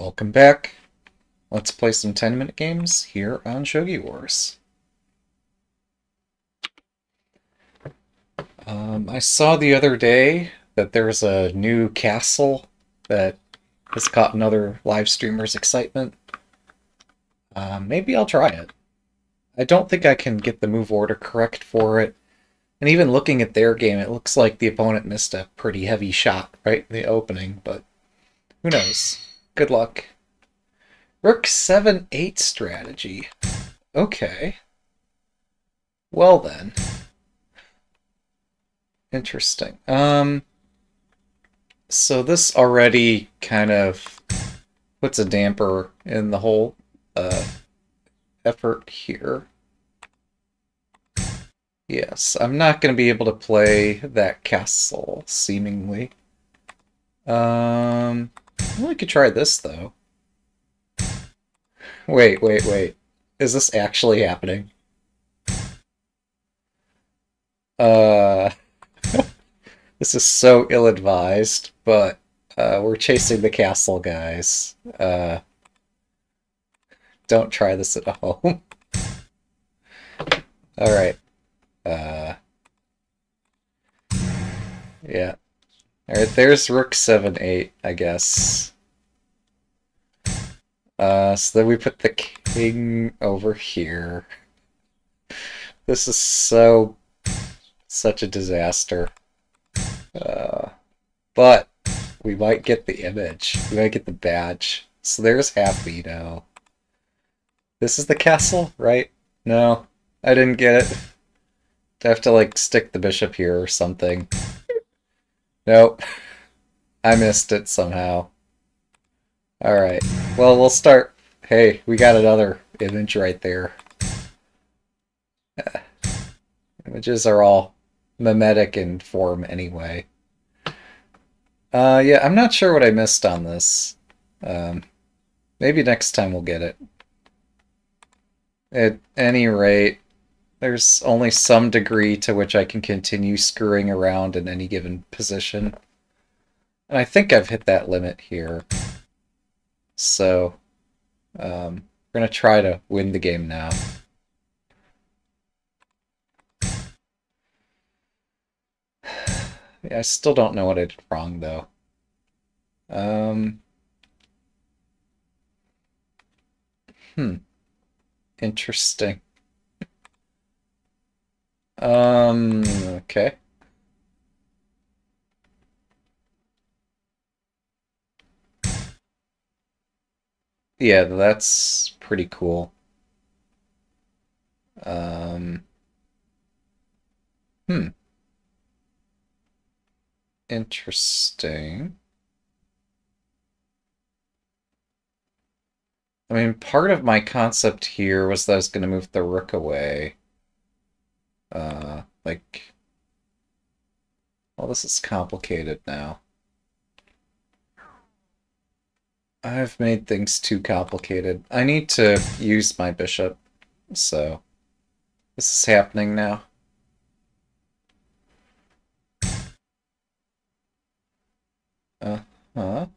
Welcome back. Let's play some 10-minute games here on Shogi Wars. I saw the other day that there's a new castle that has caught another live streamer's excitement. Maybe I'll try it. I don't think I can get the move order correct for it. And even looking at their game, it looks like the opponent missed a pretty heavy shot right in the opening, but who knows? Good luck. Rook 7-8 strategy. Okay. Well then. Interesting. So this already kind of puts a damper in the whole effort here. Yes, I'm not going to be able to play that castle, seemingly. Well, I could try this, though. Wait. Is this actually happening? This is so ill-advised, but we're chasing the castle, guys. Don't try this at home. Alright. Yeah. Alright, there's rook 7-8, I guess. So then we put the king over here. This is such a disaster. But we might get the image. We might get the badge. So there's happy now. This is the castle, right? No, I didn't get it. I have to, like, stick the bishop here or something. Nope. I missed it somehow. Alright. Well, we'll start. Hey, we got another image right there. Images are all mimetic in form anyway. Yeah, I'm not sure what I missed on this. Maybe next time we'll get it. At any rate, there's only some degree to which I can continue screwing around in any given position. And I think I've hit that limit here. So, we're going to try to win the game now. Yeah, I still don't know what I did wrong, though. Interesting. Okay. Yeah, that's pretty cool. Interesting. I mean, part of my concept here was that I was going to move the rook away. Well, this is complicated now. I've made things too complicated. I need to use my bishop, so this is happening now. Okay.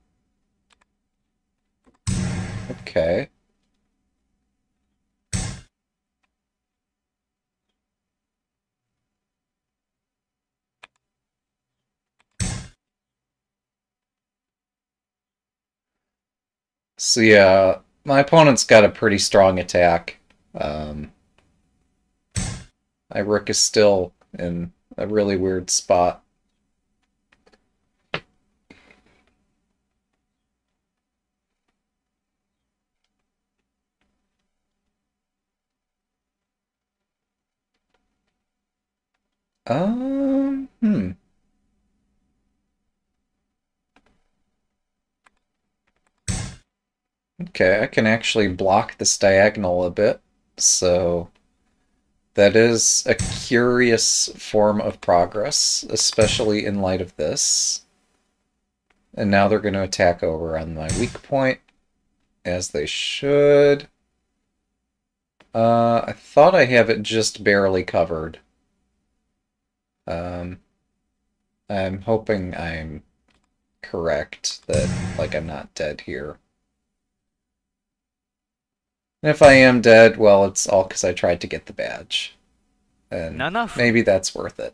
So yeah, my opponent's got a pretty strong attack. My rook is still in a really weird spot. Okay, I can actually block this diagonal a bit, so that is a curious form of progress, especially in light of this. And now they're going to attack over on my weak point, as they should. I thought I have it just barely covered. I'm hoping I'm correct that, like, I'm not dead here. And if I am dead, well, it's all because I tried to get the badge. And maybe that's worth it.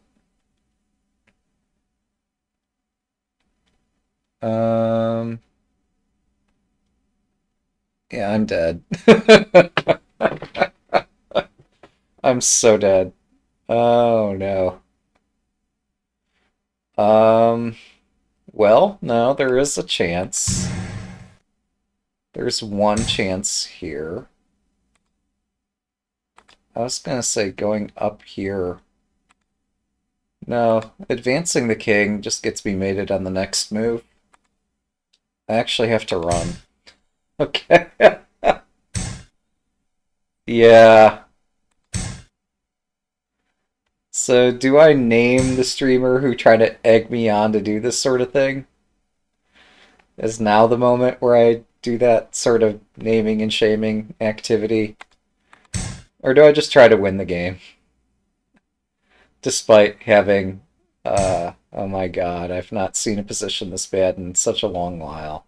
Yeah, I'm dead. I'm so dead. Oh, no. Well, no, there is a chance. There's one chance here. I was gonna say going up here. No, advancing the king just gets me mated on the next move. I actually have to run. Okay. Yeah. So do I name the streamer who tried to egg me on to do this sort of thing? Is now the moment where I do that sort of naming and shaming activity? Or do I just try to win the game? Despite having... oh my god, I've not seen a position this bad in such a long while.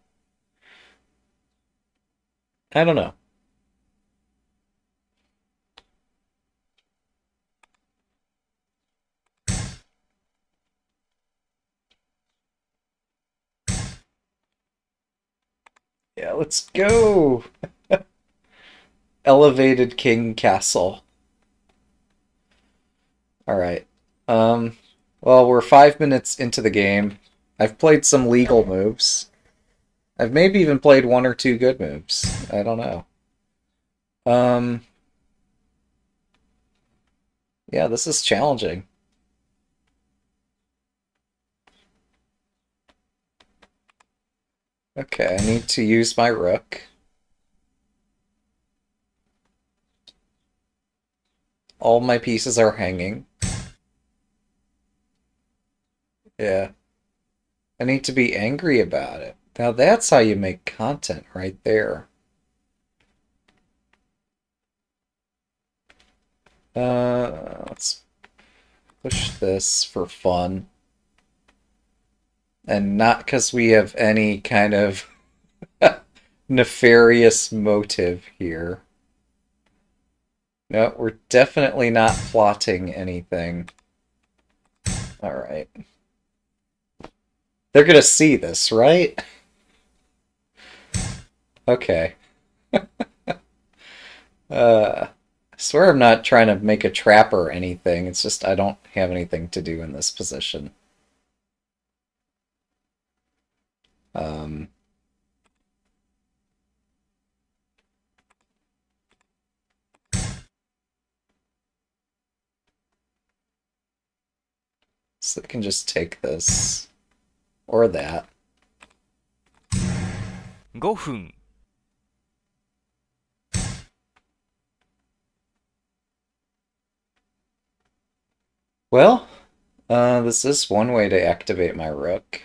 I don't know. Yeah, let's go! Elevated King Castle. Alright. Well, we're 5 minutes into the game. I've played some legal moves. I've maybe even played one or two good moves. I don't know. Yeah, this is challenging. Okay, I need to use my rook. All my pieces are hanging. Yeah. I need to be angry about it. Now that's how you make content right there. Let's push this for fun. And not because we have any kind of nefarious motive here. No, we're definitely not plotting anything. Alright. They're gonna see this, right? Okay. I swear I'm not trying to make a trap or anything. It's just I don't have anything to do in this position. So they can just take this or that. 5分. Well, this is one way to activate my rook.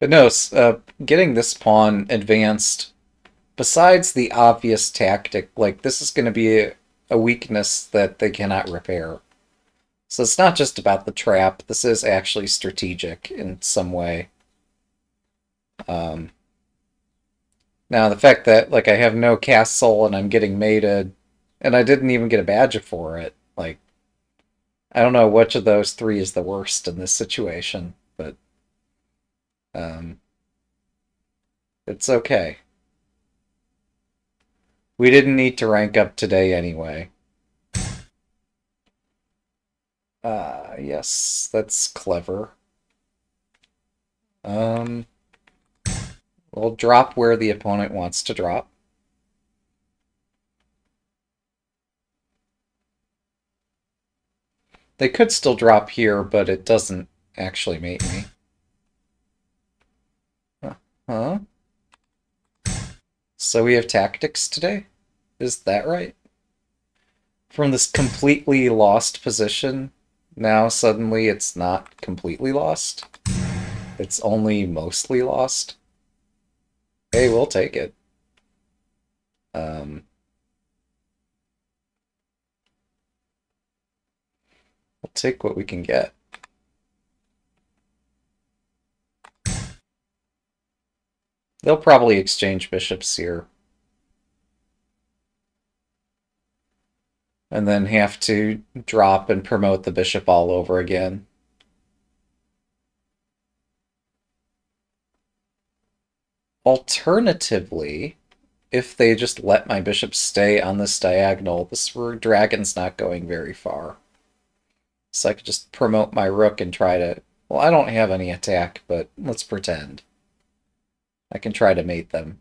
But no, getting this pawn advanced, besides the obvious tactic, like this is going to be a weakness that they cannot repair. So it's not just about the trap, this is actually strategic in some way. Now the fact that like I have no castle and I'm getting mated, and I didn't even get a badge for it, like, I don't know which of those three is the worst in this situation, but... it's okay. We didn't need to rank up today anyway. Yes, that's clever. We'll drop where the opponent wants to drop. They could still drop here, but it doesn't actually mate me. Huh? So we have tactics today? Is that right? from this completely lost position, now suddenly it's not completely lost. It's only mostly lost. Hey, we'll take it. We'll take what we can get. They'll probably exchange bishops here. And then have to drop and promote the bishop all over again. Alternatively, if they just let my bishop stay on this diagonal, this dragon's not going very far. So I could just promote my rook and try to... Well, I don't have any attack, but let's pretend. I can try to mate them.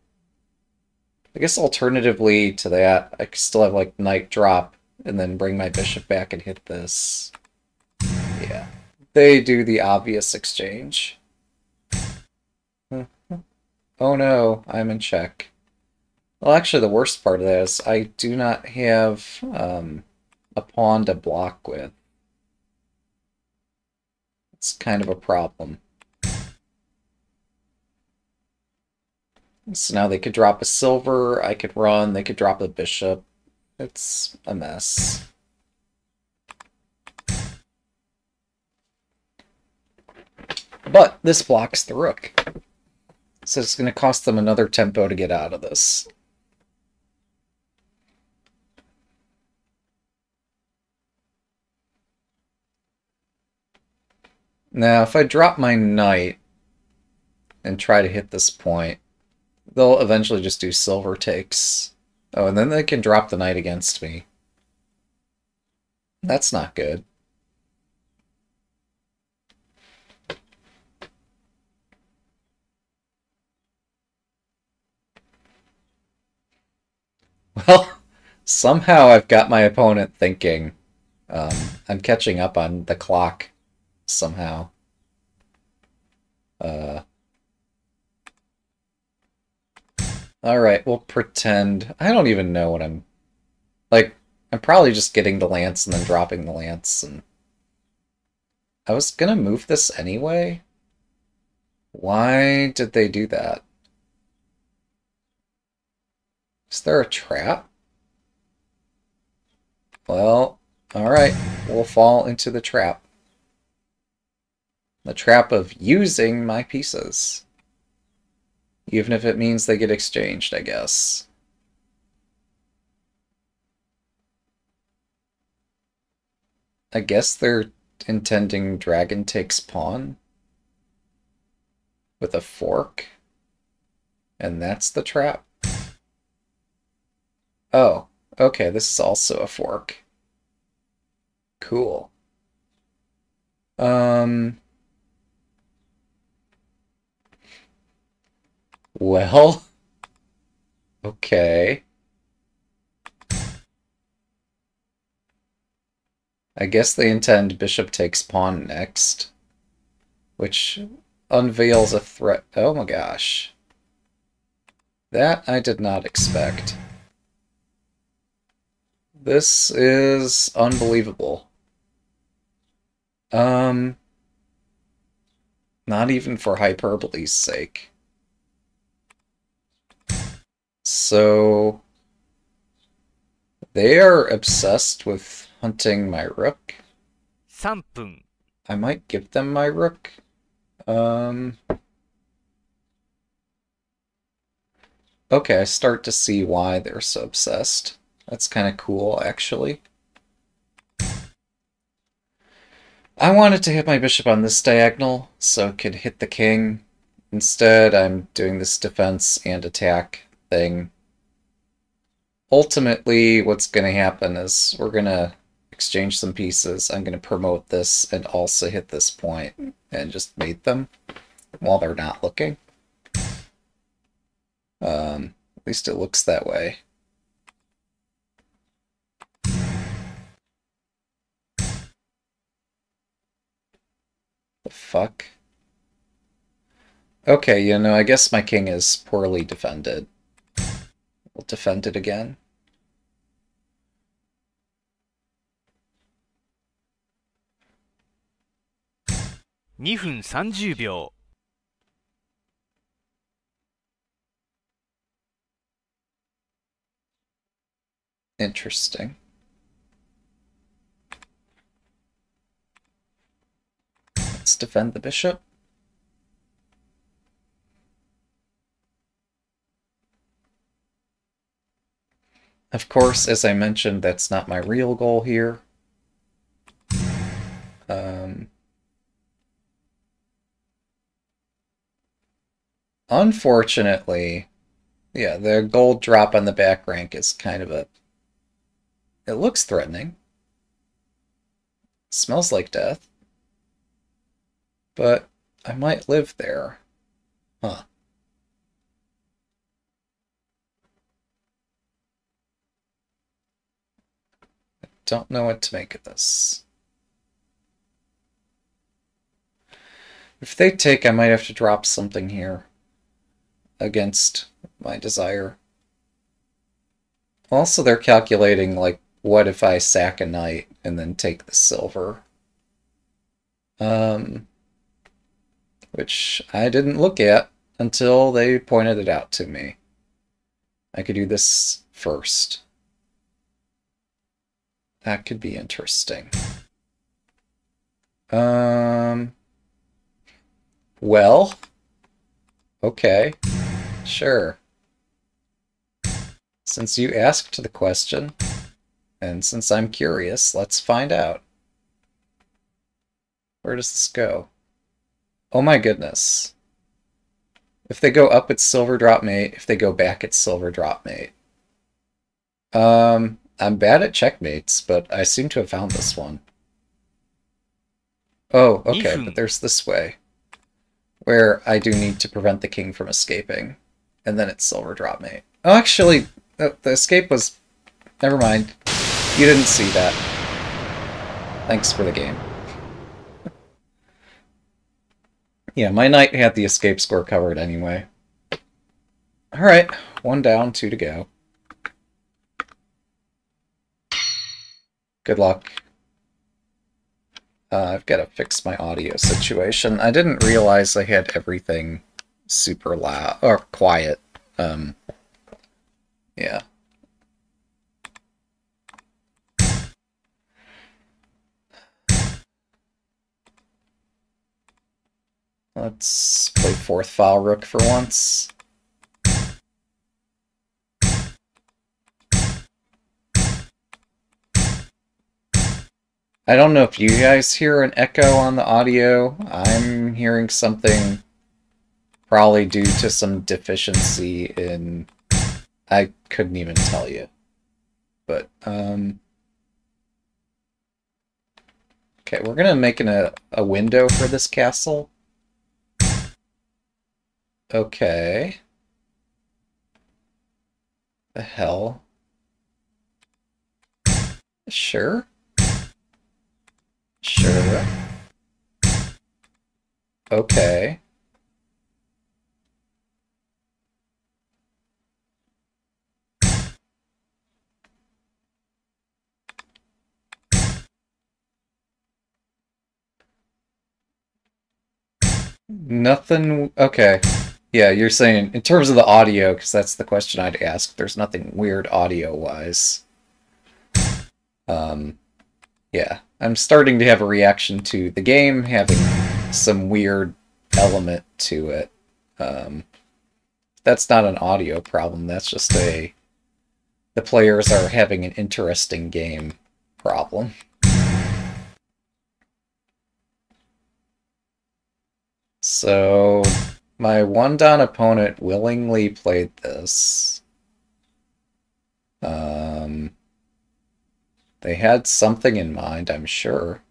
I guess alternatively to that, I could still have, like, knight drop, and then bring my bishop back and hit this. Yeah. They do the obvious exchange. Oh no, I'm in check. Well, actually, the worst part of that is I do not have a pawn to block with. It's kind of a problem. So now they could drop a silver, I could run, they could drop a bishop. It's a mess. But this blocks the rook. So it's going to cost them another tempo to get out of this. Now, if I drop my knight and try to hit this point, they'll eventually just do silver takes. Oh, and then they can drop the knight against me. That's not good. Well, somehow I've got my opponent thinking. I'm catching up on the clock somehow. Alright, we'll pretend. I don't even know what I'm... Like, I'm probably just getting the lance and then dropping the lance. And I was gonna move this anyway. Why did they do that? Is there a trap? Well, alright. We'll fall into the trap. The trap of using my pieces. Even if it means they get exchanged, I guess. I guess they're intending dragon takes pawn with a fork. And that's the trap. Oh, okay, this is also a fork. Cool. Well, okay. I guess they intend bishop takes pawn next, which unveils a threat. Oh my gosh. That I did not expect. This is unbelievable. Not even for hyperbole's sake. So, they are obsessed with hunting my rook. 3分. I might give them my rook. Okay, I start to see why they're so obsessed. That's kind of cool, actually. I wanted to hit my bishop on this diagonal, so it could hit the king. Instead, I'm doing this defense and attack thing. Ultimately, what's going to happen is we're going to exchange some pieces. I'm going to promote this and also hit this point and just mate them while they're not looking. At least it looks that way. The fuck? Okay, you know, I guess my king is poorly defended. We'll defend it again. 2分30秒。Interesting. Let's defend the bishop. Of course, as I mentioned, that's not my real goal here. Unfortunately, yeah, the gold drop on the back rank is kind of a... It looks threatening. It smells like death. But I might live there. Huh. I don't know what to make of this. If they take, I might have to drop something here against my desire. Also, they're calculating, like, what if I sack a knight and then take the silver? Which I didn't look at until they pointed it out to me. I could do this first. That could be interesting. Well, okay, sure. Since you asked the question, and since I'm curious, let's find out. Where does this go? Oh my goodness. If they go up, it's silver drop mate. If they go back, it's silver drop mate. I'm bad at checkmates, but I seem to have found this one. Oh, okay, but there's this way, where I do need to prevent the king from escaping. And then it's silver drop mate. Oh, actually, the escape was... Never mind. You didn't see that. Thanks for the game. Yeah, my knight had the escape score covered anyway. Alright, one down, two to go. Good luck. I've got to fix my audio situation. I didn't realize I had everything super loud, or quiet. Yeah. Let's play fourth file rook for once. I don't know if you guys hear an echo on the audio. I'm hearing something probably due to some deficiency in... I couldn't even tell you. But, okay, we're gonna make a window for this castle. Okay. The hell? Sure. Sure. Okay. Nothing. Okay. Yeah, you're saying, in terms of the audio, because that's the question I'd ask, there's nothing weird audio-wise. Yeah, I'm starting to have a reaction to the game having some weird element to it. That's not an audio problem, that's just the players are having an interesting game problem. So... my one-down opponent willingly played this. They had something in mind, I'm sure.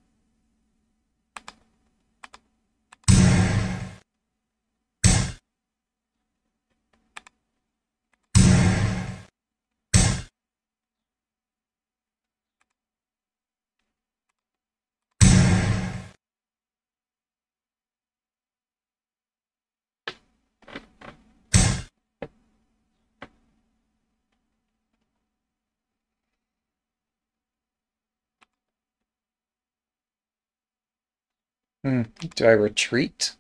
Do I retreat?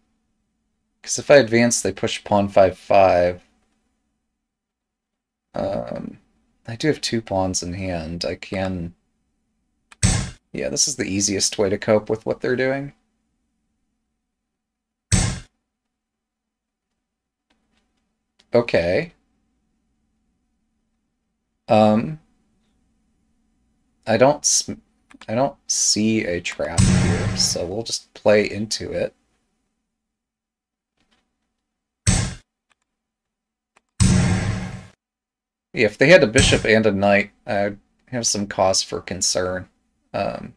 Because if I advance, they push pawn 5-5. I do have two pawns in hand. I can... Yeah, this is the easiest way to cope with what they're doing. Okay. I don't see a trap here, so we'll just play into it. Yeah, if they had a bishop and a knight, I'd have some cause for concern. But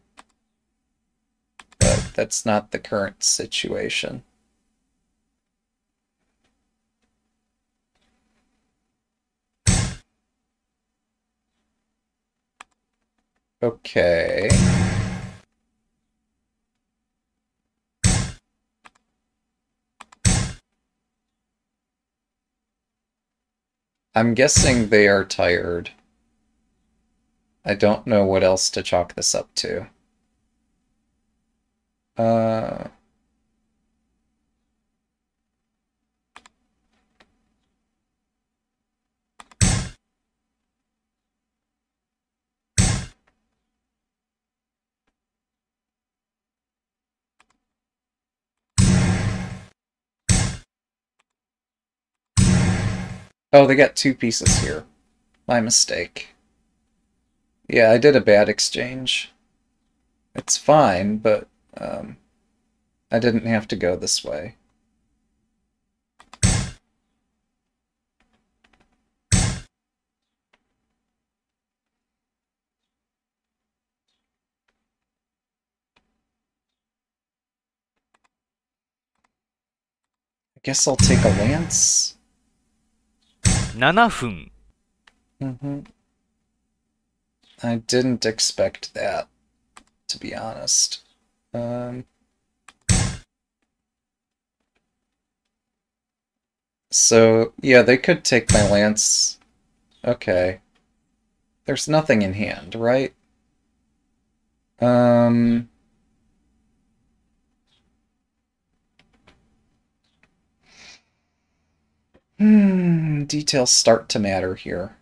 that's not the current situation. Okay. I'm guessing they are tired. I don't know what else to chalk this up to. Oh, they got two pieces here. My mistake. Yeah, I did a bad exchange. It's fine, but I didn't have to go this way. I guess I'll take a lance. 7分. I didn't expect that, to be honest. So, yeah, they could take my lance. Okay. There's nothing in hand, right? Details start to matter here.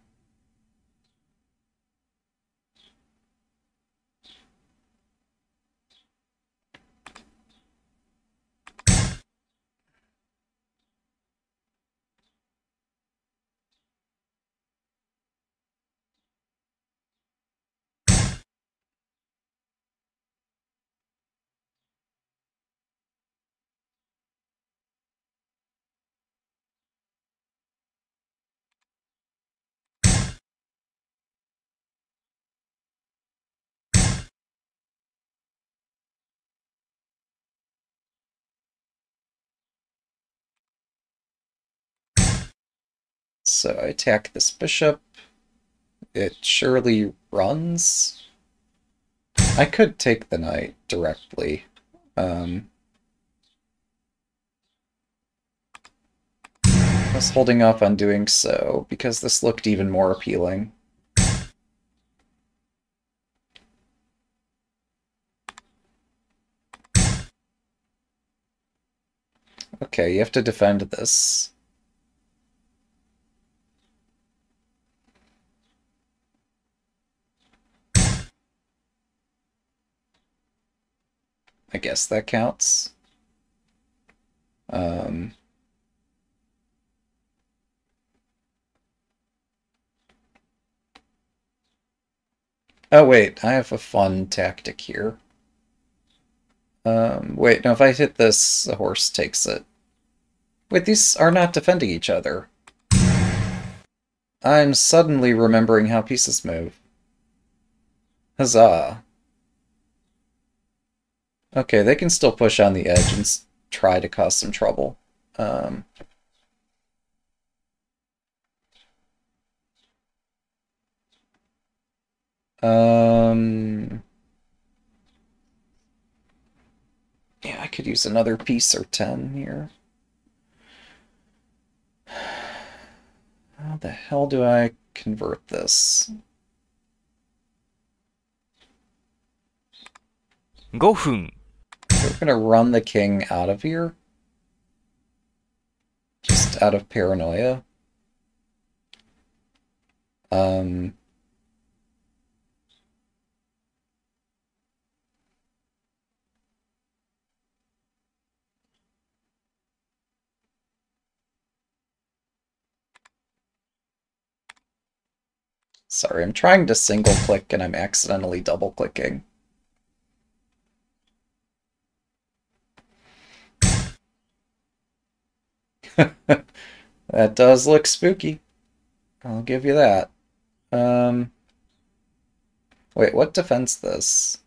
So I attack this bishop. It surely runs. I could take the knight directly. I was holding off on doing so because this looked even more appealing. Okay, you have to defend this. I guess that counts. Oh wait, I have a fun tactic here. Wait, no, if I hit this, the horse takes it. Wait, these are not defending each other. I'm suddenly remembering how pieces move. Huzzah. Okay, they can still push on the edge and try to cause some trouble. Yeah, I could use another piece or 10 here. How the hell do I convert this? 5分. We're going to run the king out of here. Just out of paranoia. Sorry, I'm trying to single click and I'm accidentally double clicking. That does look spooky. I'll give you that. Wait, what defends this?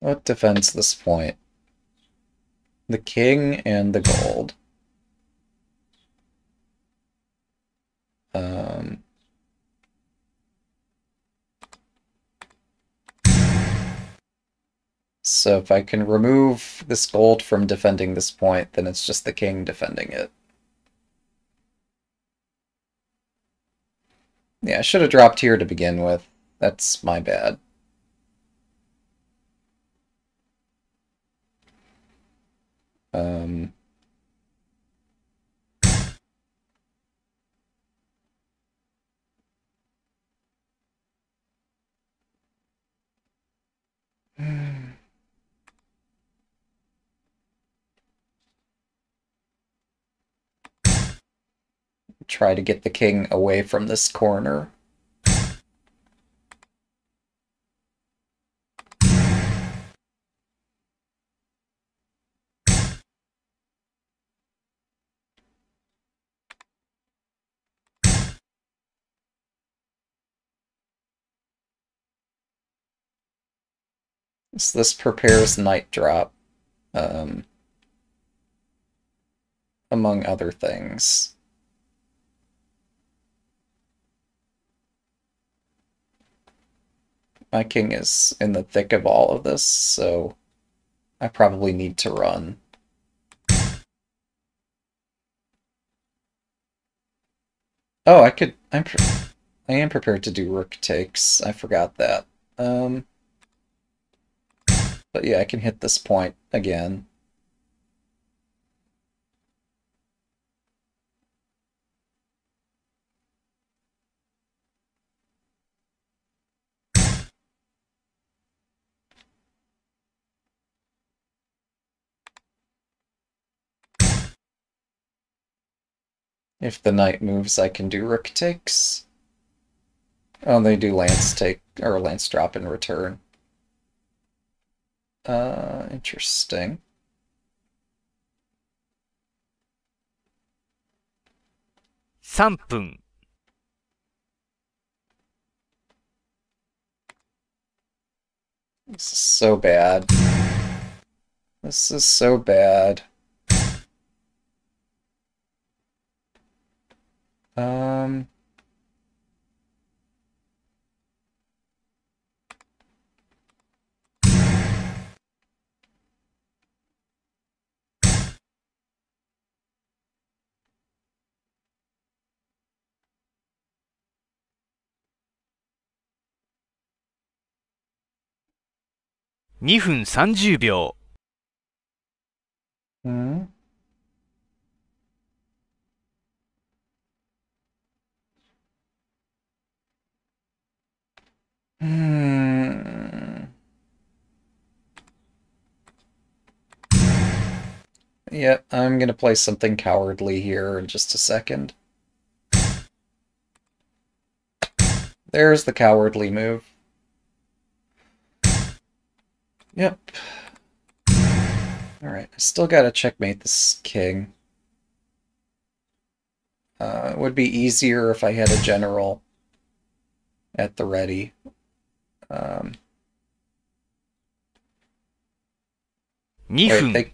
What defends this point? The king and the gold. So if I can remove this gold from defending this point, then it's just the king defending it. Yeah, I should have dropped here to begin with. That's my bad. Try to get the king away from this corner. So this prepares knight drop, among other things. My king is in the thick of all of this, so I probably need to run. Oh, I am prepared to do rook takes. I forgot that. But yeah, I can hit this point again. If the knight moves, I can do rook takes. Oh, they do lance take, or lance drop in return. Interesting. This is so bad. This is so bad.2分30秒. Yeah, I'm gonna play something cowardly here in just a second. There's the cowardly move. Yep. Alright, I still gotta checkmate this king. It would be easier if I had a general at the ready. Wait, they,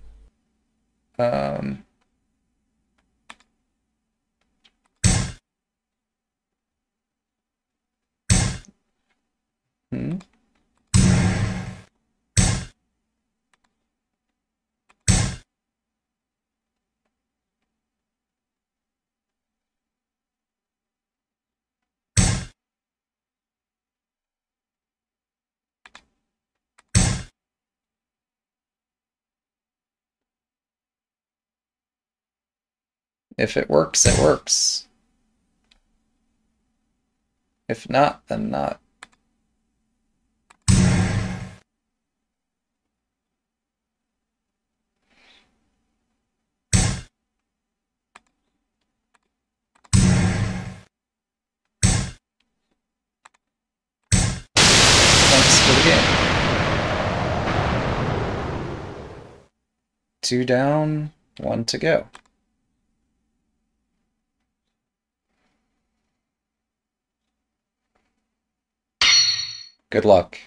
If it works, it works. If not, then not. Two down, one to go. Good luck.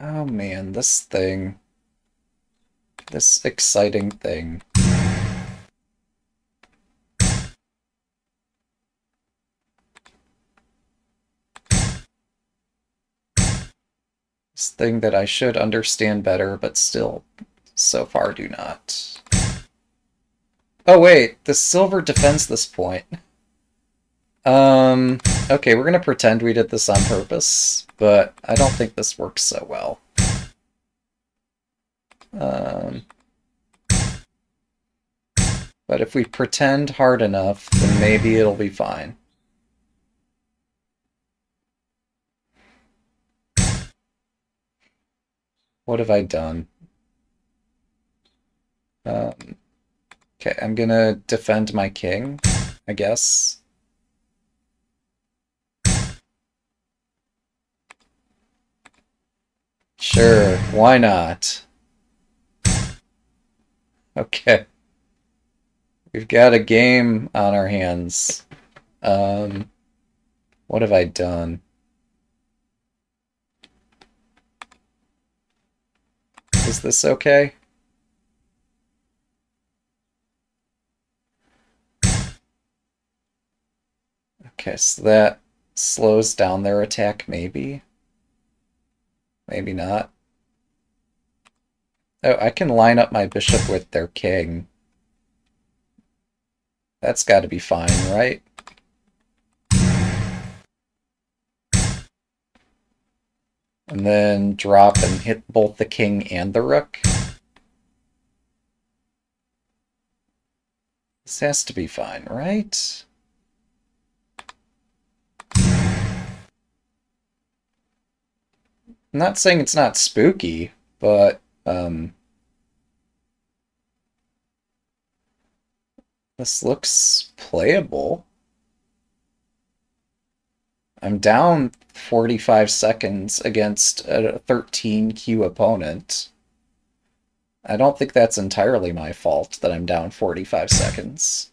Oh man, this thing. This exciting thing. Thing that I should understand better, but still so far do not. Oh wait, the silver defends this point. Okay, we're gonna pretend we did this on purpose, but I don't think this works so well. But if we pretend hard enough, then maybe it'll be fine. What have I done? Okay, I'm gonna defend my king, I guess. Sure, why not? Okay. We've got a game on our hands. What have I done? Is this okay? Okay, so that slows down their attack, maybe? Maybe not. Oh, I can line up my bishop with their king. That's got to be fine, right? And then drop and hit both the king and the rook. This has to be fine, right? I'm not saying it's not spooky, but this looks playable. I'm down 45 seconds against a 13Q opponent. I don't think that's entirely my fault that I'm down 45 seconds.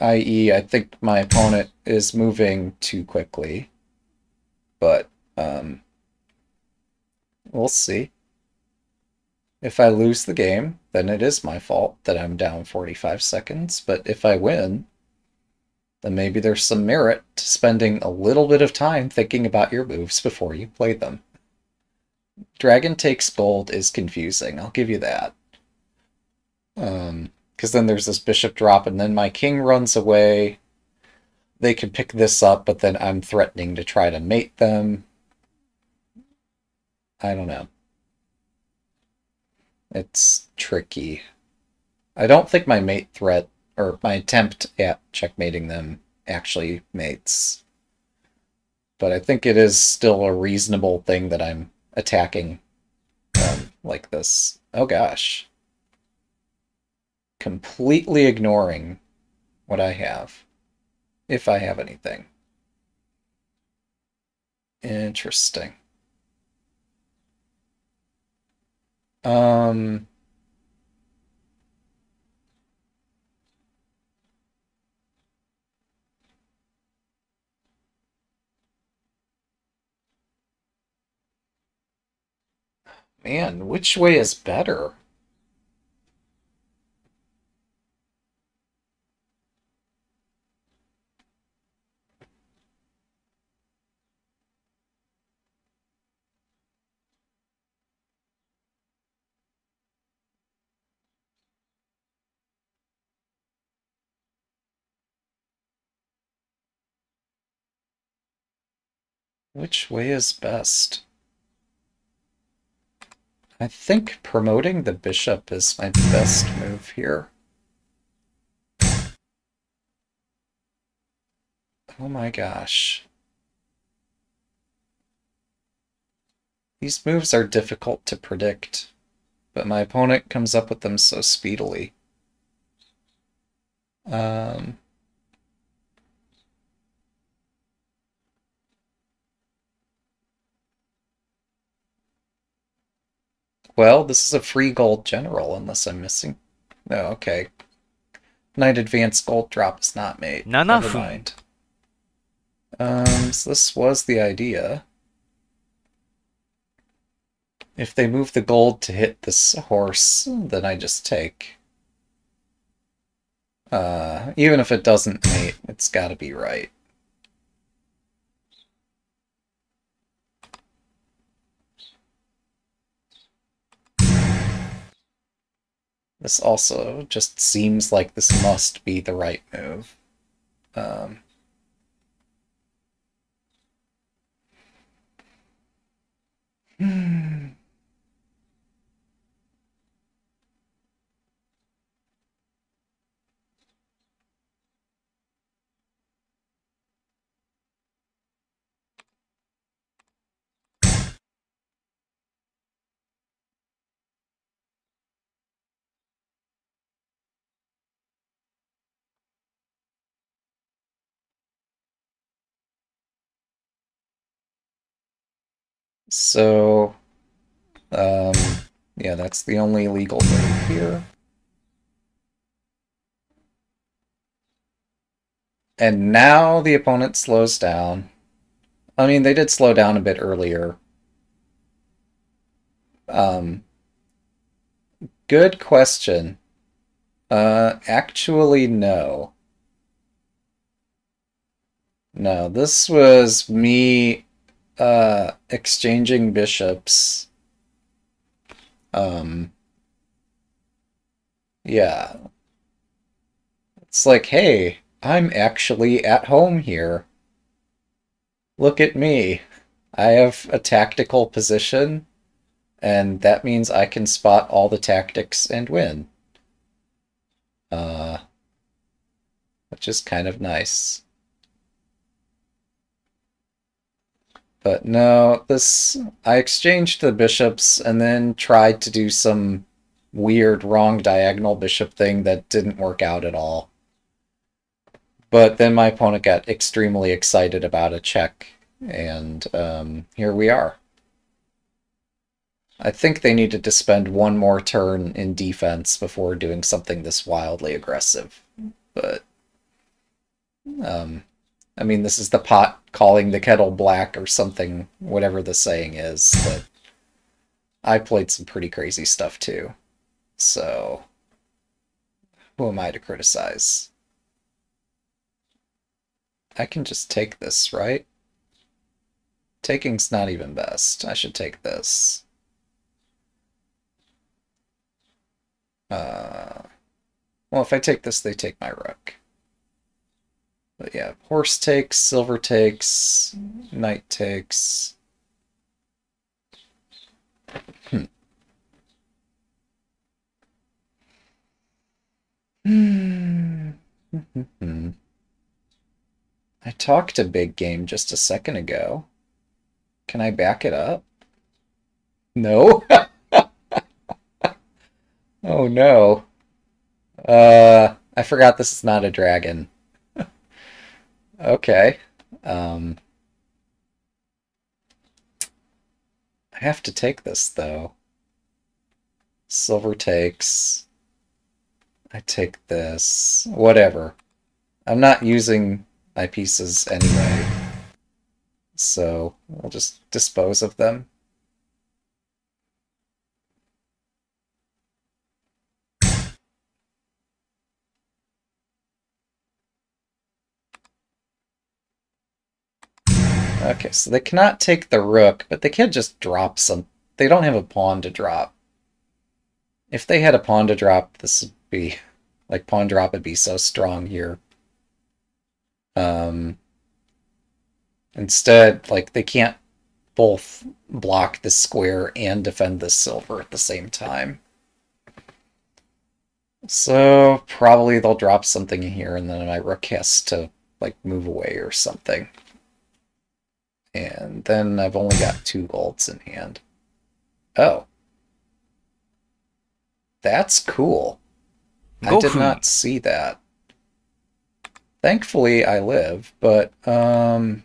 I.e., I think my opponent is moving too quickly. But, we'll see. If I lose the game, then it is my fault that I'm down 45 seconds. But if I win, then maybe there's some merit to spending a little bit of time thinking about your moves before you play them. Dragon takes gold is confusing, I'll give you that. Because then there's this bishop drop, and then my king runs away. They can pick this up, but then I'm threatening to try to mate them. I don't know. It's tricky. I don't think my mate threat or my attempt at checkmating them actually mates. But I think it is still a reasonable thing that I'm attacking like this. Oh gosh. Completely ignoring what I have. If I have anything. Interesting. Man, which way is better? Which way is best? I think promoting the bishop is my best move here. Oh my gosh. These moves are difficult to predict, but my opponent comes up with them so speedily. Well, this is a free gold general, unless I'm missing. No, okay. Knight advanced gold drop is not made. Never mind. So this was the idea. If they move the gold to hit this horse, then I just take. Even if it doesn't mate, it's gotta be right. This also just seems like this must be the right move. So, yeah, that's the only legal move here. And now the opponent slows down. I mean, they did slow down a bit earlier. Good question. Actually, no. No, this was me... exchanging bishops. Yeah. It's like, hey, I'm actually at home here. Look at me. I have a tactical position, and that means I can spot all the tactics and win. Which is kind of nice. But no, this, I exchanged the bishops and then tried to do some weird wrong diagonal bishop thing that didn't work out at all. But then my opponent got extremely excited about a check, and here we are. I think they needed to spend one more turn in defense before doing something this wildly aggressive. But... I mean, this is the pot calling the kettle black or something, whatever the saying is, but I played some pretty crazy stuff too. So, who am I to criticize? I can just take this, right? Taking's not even best. I should take this. Well, if I take this, they take my rook. But yeah, horse takes, silver takes, knight takes. I talked a big game just a second ago. Can I back it up? No. Oh no. I forgot this is not a dragon. Okay, I have to take this, though. Silver takes, I take this, whatever. I'm not using my pieces anyway, so we'll just dispose of them. Okay, so they cannot take the rook, but they can just drop some. They don't have a pawn to drop. If they had a pawn to drop, this would be... Like, pawn drop would be so strong here. Instead, like, they can't both block the square and defend the silver at the same time. So probably they'll drop something here, and then my rook has to, like, move away or something. And then I've only got 2 golds in hand. Oh. That's cool. Goku. I did not see that. Thankfully, I live, but that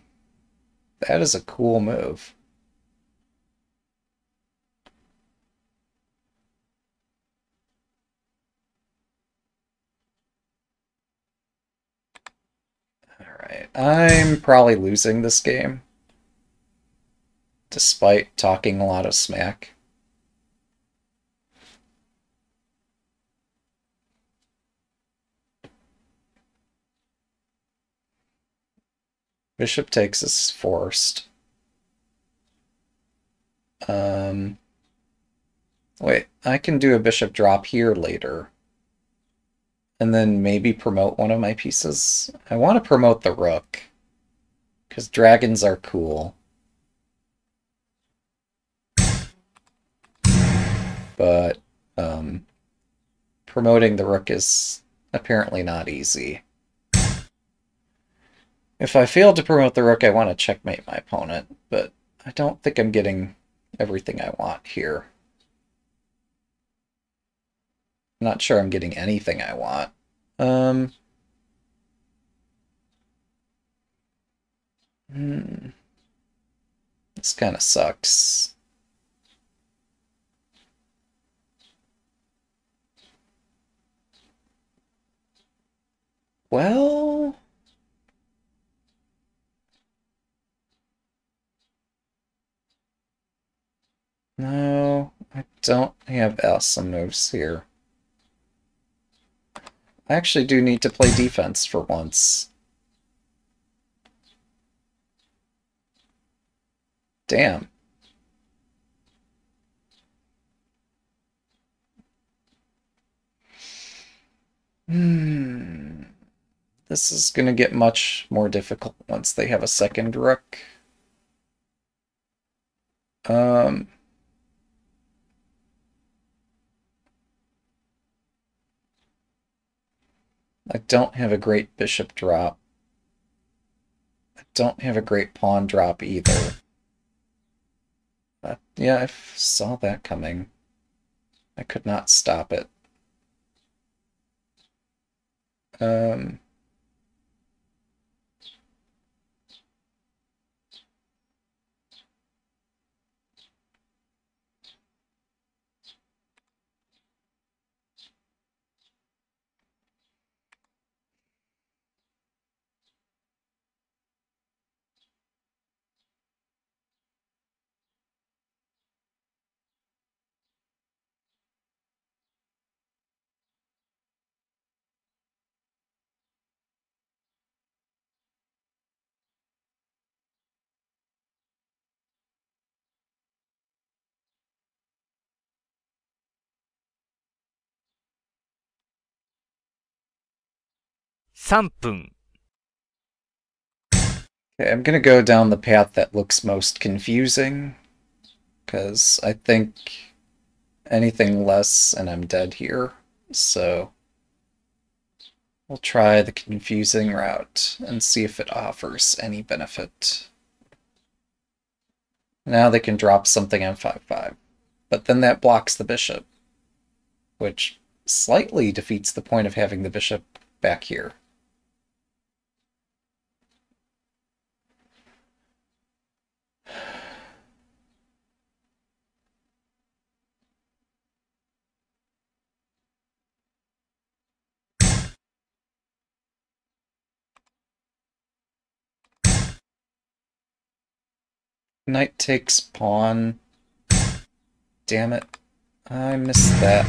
is a cool move. Alright, I'm probably losing this game, despite talking a lot of smack. Bishop takes is forced. Wait, I can do a bishop drop here later. And then maybe promote one of my pieces. I want to promote the rook, because dragons are cool. But promoting the rook is apparently not easy. If I fail to promote the rook, I want to checkmate my opponent, but I don't think I'm getting everything I want here. I'm not sure I'm getting anything I want. This kind of sucks. Well... no, I don't have awesome moves here. I actually do need to play defense for once. Damn. This is going to get much more difficult once they have a second rook. I don't have a great bishop drop. I don't have a great pawn drop either. But yeah, I saw that coming. I could not stop it. Okay, I'm going to go down the path that looks most confusing, because I think anything less and I'm dead here, so we'll try the confusing route and see if it offers any benefit. Now they can drop something on 5-5, but then that blocks the bishop, which slightly defeats the point of having the bishop back here. Knight takes pawn. Damn it. I missed that.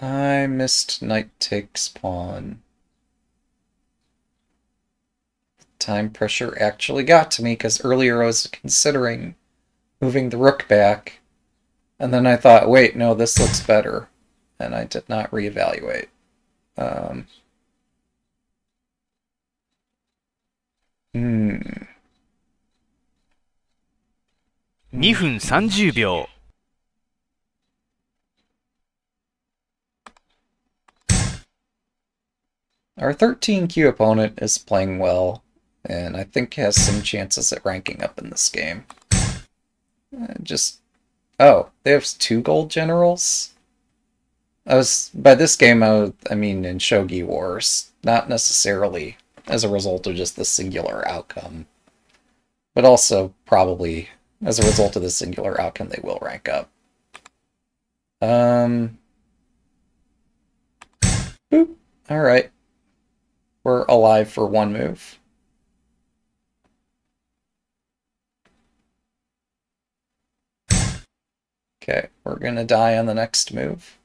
I missed knight takes pawn. The time pressure actually got to me, because earlier I was considering moving the rook back, and then I thought, wait, no, this looks better, and I did not reevaluate.2分30秒. Our 13Q opponent is playing well, and I think has some chances at ranking up in this game. Oh, they have 2 gold generals? By this game, I mean in Shogi Wars, not necessarily as a result of just the singular outcome, but also probably as a result of the singular outcome they will rank up. Boop. Alright. We're alive for one move. Okay, we're gonna die on the next move.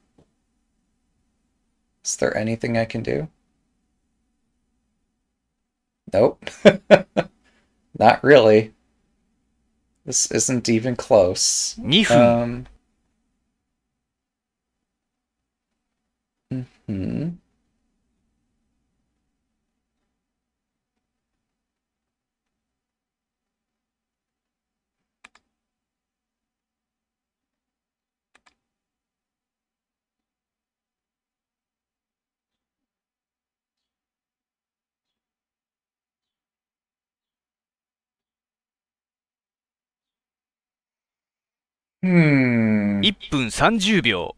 Is there anything I can do? Nope. Not really. This isn't even close.1分30秒.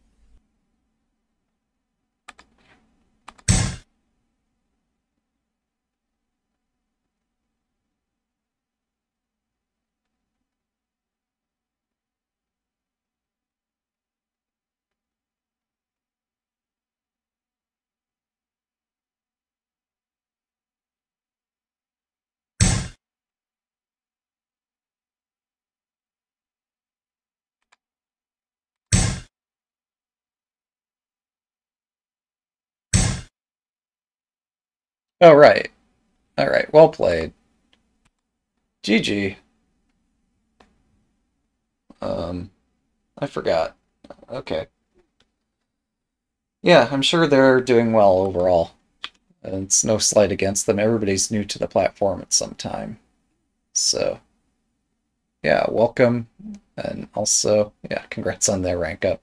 Oh, right. Alright, well played. GG. I forgot. Okay. Yeah, I'm sure they're doing well overall. And it's no slight against them. Everybody's new to the platform at some time. So, yeah, welcome. And also, yeah, congrats on their rank up.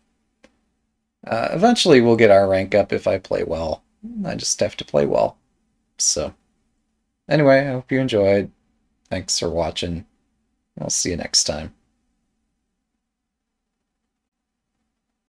Eventually we'll get our rank up if I play well. I just have to play well. So, anyway, I hope you enjoyed. Thanks for watching. I'll see you next time.